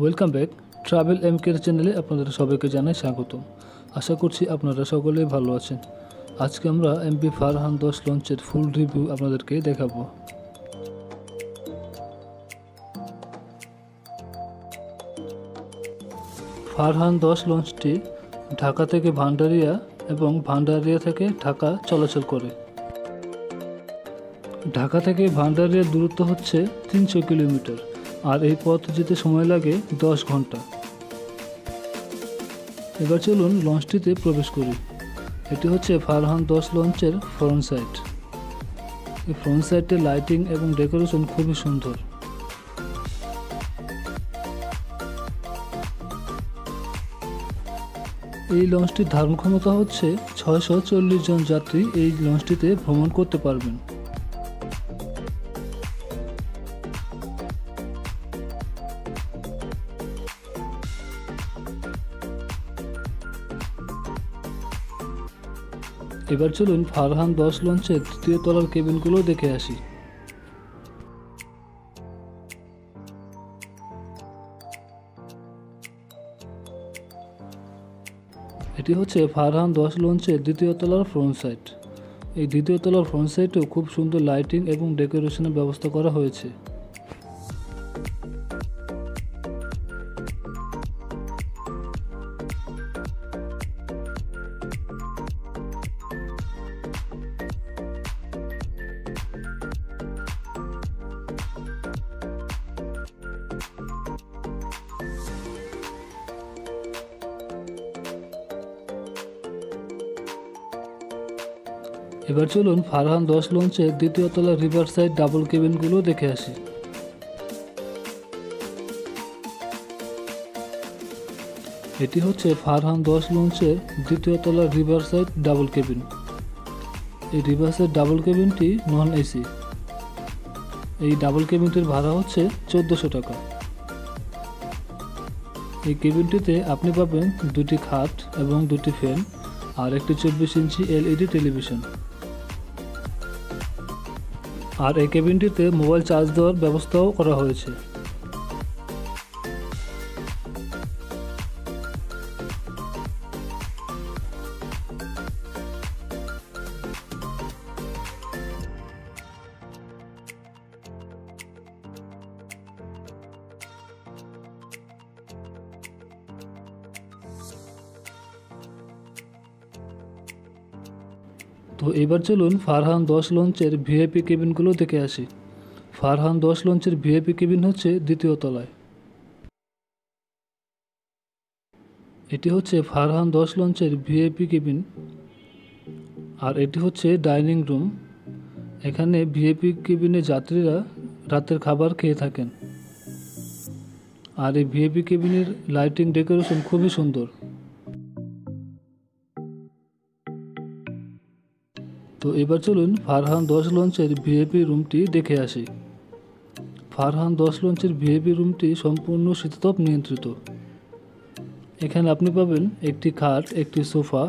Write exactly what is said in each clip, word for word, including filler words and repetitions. Welcome back travel এমকেআর চ্যানেলে আপনাদের সবাইকে জানাই স্বাগত। আশা করছি আপনারা সকলেই ভালো আছেন। আজকে আমরা এমপি ফারহান দাস লঞ্চের ফুল রিভিউ আপনাদেরকে দেখাবো। ফারহান দাস লঞ্চটি ঢাকা থেকে ভান্ডারিয়া এবং ভান্ডারিয়া থেকে ঢাকা চলাচল করে। ঢাকা থেকে ভান্ডারিয়ার দূরত্ব হচ্ছে তিনশো কিলোমিটার, আর এই পথ যেতে সময় লাগে দশ ঘন্টা। এবার চলুন লঞ্চটিতে প্রবেশ করি। এটি হচ্ছে ফারহান দাস লঞ্চের ফ্রন্ট সাইড। এই ফ্রন্ট সাইডের লাইটিং এবং ডেকোরেশন খুবই সুন্দর। এই লঞ্চটির ধারণ ক্ষমতা হচ্ছে ছয়শো চল্লিশ জন যাত্রী এই লঞ্চটিতে ভ্রমণ করতে পারবেন। এবার চলুন ফারহান দাস লঞ্চের তৃতীয় তলার কেবিনগুলো দেখে আসি। এটি হচ্ছে ফারহান দাস লঞ্চের দ্বিতীয় তলার ফ্রন্ট সাইড। এই দ্বিতীয় তলার ফ্রন্ট সাইডেও খুব সুন্দর লাইটিং এবং ডেকোরেশনের ব্যবস্থা করা হয়েছে। এবার চলুন ফারহান দাস লঞ্চের দ্বিতীয় তলা রিভার সাইড ডাবল কেবিনগুলো দেখে আসি। এটি হচ্ছে ফারহান দাস লঞ্চের দ্বিতীয় তলা রিভার সাইড ডাবল কেবিন। এই রিভার সাইড ডাবল কেবিনটি নন এসি। এই ডাবল কেবিনটির ভাড়া হচ্ছে চোদ্দোশো টাকা। এই কেবিনটিতে আপনি পাবেন দুটি খাট এবং দুটি ফ্যান আর একটি চব্বিশ ইঞ্চি এলইডি টেলিভিশন। আর এই কেবিনটিতে মোবাইল চার্জ দেওয়ার ব্যবস্থাও করা হয়েছে। তো এবার চলুন ফারহান দাস লঞ্চের ভিআইপি কেবিনগুলো দেখে আসি। ফারহান দাস লঞ্চের ভিআইপি কেবিন হচ্ছে দ্বিতীয় তলায়। এটি হচ্ছে ফারহান দাস লঞ্চের ভিআইপি কেবিন, আর এটি হচ্ছে ডাইনিং রুম। এখানে ভিআইপি কেবিনে যাত্রীরা রাতের খাবার খেয়ে থাকেন। আর এই ভিআইপি কেবিনের লাইটিং ডেকোরেশন খুবই সুন্দর। তো এবার চলুন ফারহান দাস লঞ্চের ভিআইপি রুমটি দেখে আসি। ফারহান দাস লঞ্চের ভিআইপি রুমটি সম্পূর্ণ শীততাপ নিয়ন্ত্রিত। এখানে আপনি পাবেন একটি খাট, একটি সোফা,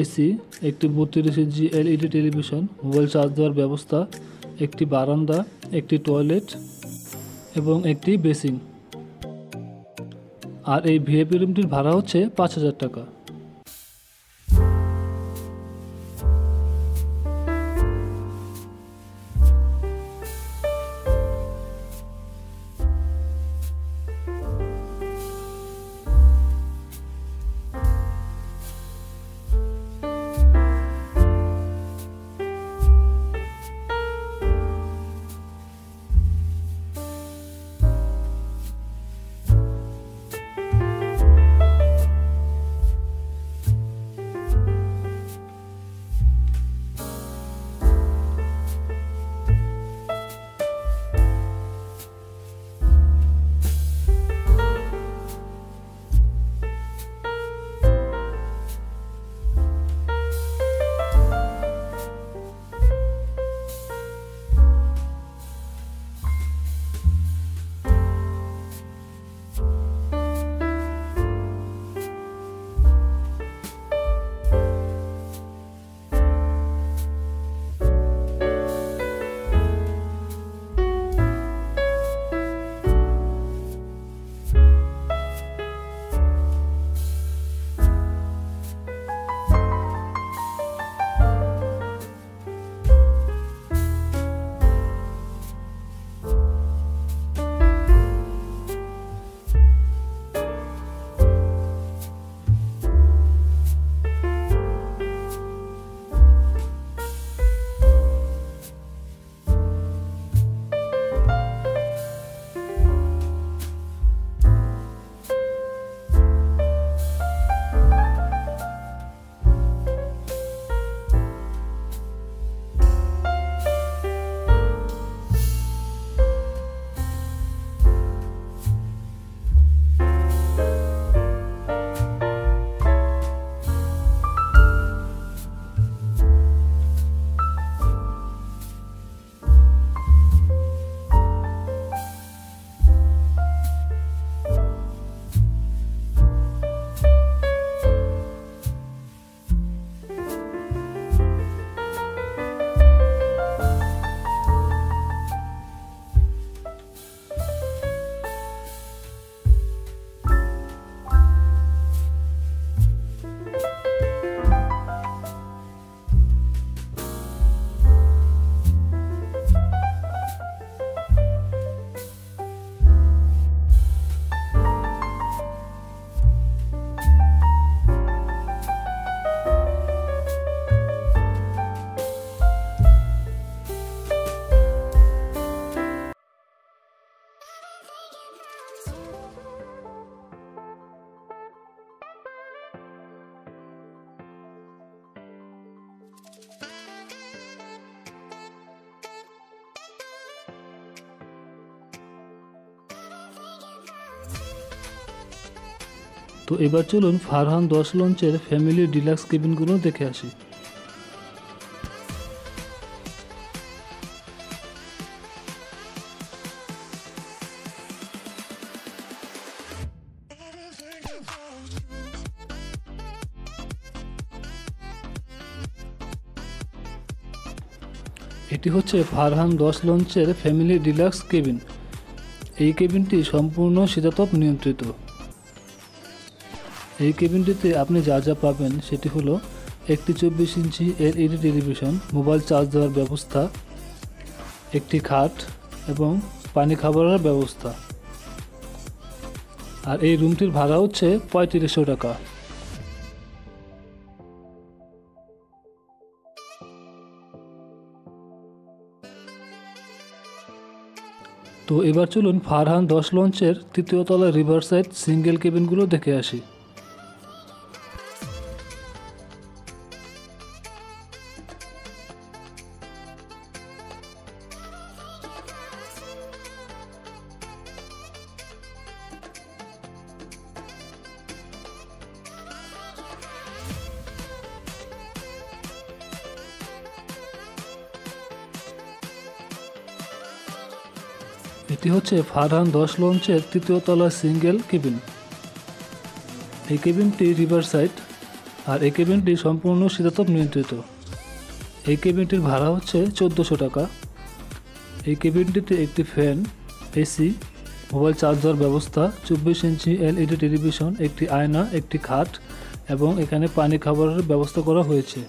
এসি, একটি বত্রিশ inch LED television, mobile charge দেওয়ার ব্যবস্থা, একটি বারান্দা, একটি টয়লেট এবং একটি বেসিন। আর এই ভিআইপি রুমটির ভাড়া হচ্ছে পাঁচ হাজার টাকা। तो एबार चलुन फारहान दास लंचर फैमिली डिलक्स केबिनगुलो देखे आसि। এটি হচ্ছে ফারহান দাস লঞ্চের ফ্যামিলি ডিলাক্স কেবিন। এই কেবিনটি সম্পূর্ণ শীতাতপ নিয়ন্ত্রিত। এই কেবিনটিতে আপনি যা যা পাবেন সেটি হলো একটি চব্বিশ inch LED television, mobile charge দেওয়ার ব্যবস্থা, একটি খাট এবং পানি খাবারের ব্যবস্থা। আর এই রুমটির ভাড়া হচ্ছে পঁয়ত্রিশশো টাকা। তো এবার চলুন ফারহান দাস লঞ্চের তৃতীয় তলা রিভার সাইড সিঙ্গেল কেবিনগুলো দেখে আসি। এটি হচ্ছে ফারহান দাস লঞ্চের তৃতীয় তলা সিঙ্গেল কেবিন। এই কেবিনটি রিভার সাইড আর এই কেবিনটি সম্পূর্ণ শীতাতপ নিয়ন্ত্রিত। এই কেবিনটির ভাড়া হচ্ছে চোদ্দোশো টাকা। এই কেবিনটিতে একটি ফ্যান, এসি, মোবাইল চার্জার ব্যবস্থা, চব্বিশ ইঞ্চি এলইডি টেলিভিশন, একটি আয়না, একটি খাট এবং এখানে পানি খাবারের ব্যবস্থা করা হয়েছে।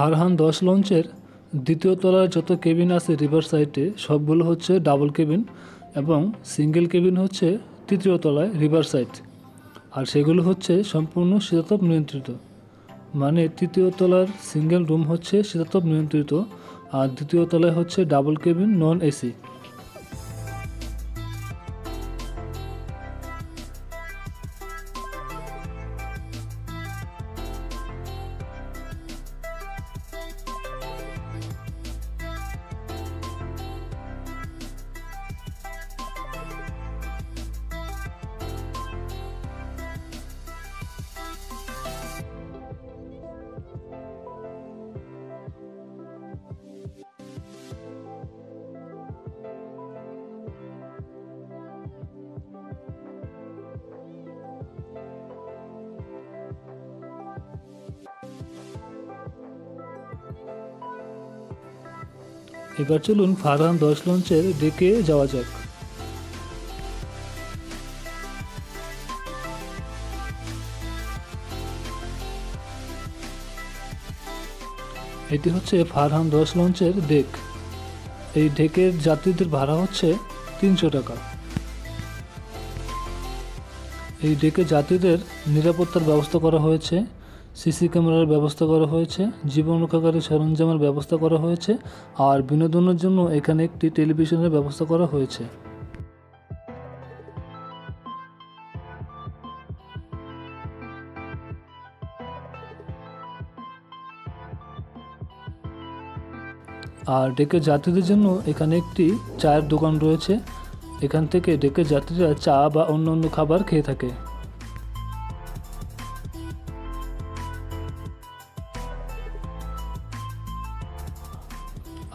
ফারহান দাস লঞ্চের দ্বিতীয় তলার যত কেবিন আছে রিভার সাইডে সবগুলো হচ্ছে ডাবল কেবিন এবং সিঙ্গেল কেবিন হচ্ছে তৃতীয় তলায় রিভার সাইড, আর সেগুলো হচ্ছে সম্পূর্ণ শীতাতপ নিয়ন্ত্রিত। মানে তৃতীয় তলার সিঙ্গেল রুম হচ্ছে শীতাতপ নিয়ন্ত্রিত আর দ্বিতীয় তলায় হচ্ছে ডাবল কেবিন নন এসি। এবার চলুন ফারহান দাস লঞ্চের ডেকে যাওয়া যাক। এটি হচ্ছে ফারহান দাস লঞ্চের ডেক। এই ডেকের যাত্রীদের ভাড়া হচ্ছে তিনশো টাকা। এই ডেকে যাত্রীদের নিরাপত্তার ব্যবস্থা করা হয়েছে, সিসি ক্যামেরার ব্যবস্থা করা হয়েছে, জীবন রক্ষাকারী সরঞ্জামের ব্যবস্থা করা হয়েছে আর বিনোদনের জন্য এখানে একটি টেলিভিশনের ব্যবস্থা করা হয়েছে। আর ডেকে যাত্রীদের জন্য এখানে একটি চায়ের দোকান রয়েছে, এখান থেকে ডেকে যাত্রীরা চা বা অন্য অন্য খাবার খেয়ে থাকে।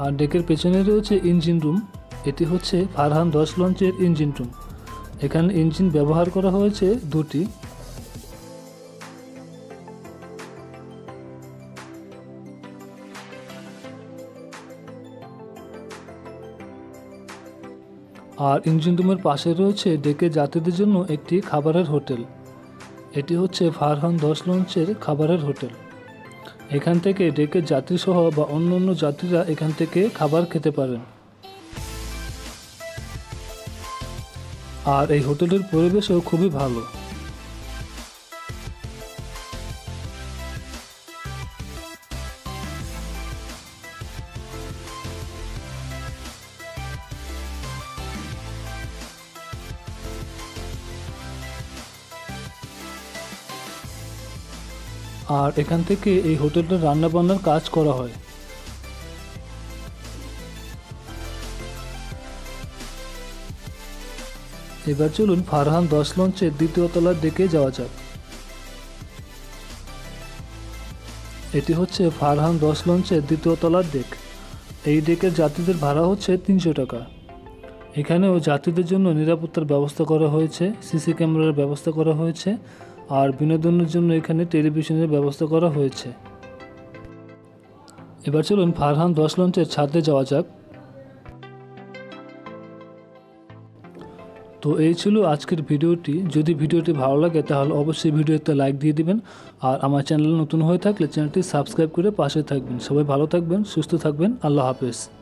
আর ডেকের পেছনে রয়েছে ইঞ্জিন রুম। এটি হচ্ছে ফারহান দাস লঞ্চের ইঞ্জিন রুম। এখানে ইঞ্জিন ব্যবহার করা হয়েছে দুটি। আর ইঞ্জিন রুমের পাশে রয়েছে ডেকে যাত্রীদের জন্য একটি খাবারের হোটেল। এটি হচ্ছে ফারহান দাস লঞ্চের খাবারের হোটেল। এখান থেকে ডেকের যাত্রীসহ বা অন্য অন্য যাত্রীরা এখান থেকে খাবার খেতে পারেন। আর এই হোটেলের পরিবেশও খুবই ভালো। আর এখান থেকে এই হোটেলটা রান্না বান্নার কাজ করা হয়। এবার চলুন ফারহান দাস লঞ্চের দ্বিতীয় তলার দিকে যাওয়া যাক। এটি হচ্ছে ফারহান দাস লঞ্চের দ্বিতীয় তলার ডেক। এই ডেকের যাত্রীদের ভাড়া হচ্ছে তিনশো টাকা। এখানেও যাত্রীদের জন্য নিরাপত্তার ব্যবস্থা করা হয়েছে, সিসি ক্যামেরার ব্যবস্থা করা হয়েছে, আর বিনোদনের জন্য এখানে টেলিভিশনের ব্যবস্থা করা হয়েছে। এবার চলুন ফারহান দাস লঞ্চের ছাদে যাওয়া যাক। তো এই ছিল আজকের ভিডিওটি। যদি ভিডিওটি ভালো লাগে তাহলে অবশ্যই ভিডিওতে লাইক দিয়ে দিবেন, আর আমার চ্যানেল নতুন হয়ে থাকলে চ্যানেলটি সাবস্ক্রাইব করে পাশে থাকবেন। সবাই ভালো থাকবেন, সুস্থ থাকবেন। আল্লাহ হাফেজ।